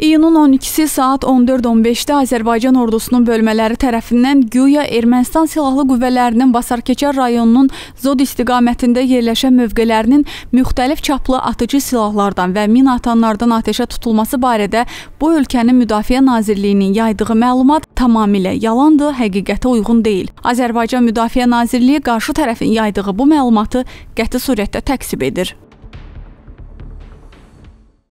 İyunun 12-si saat 14:15-də Azərbaycan Ordusunun bölmələri tərəfindən güya Ermənistan Silahlı Qüvvələrinin Basarkeçər rayonunun Zod istiqamətində yerləşən mövqelərinin müxtəlif çaplı atıcı silahlardan və min atanlardan ateşə tutulması barədə bu ölkənin Müdafiə Nazirliyinin yaydığı məlumat tamamilə yalandır, həqiqətə uyğun deyil. Azərbaycan Müdafiə Nazirliyi qarşı tərəfin yaydığı bu məlumatı qəti surətdə təkzib edir.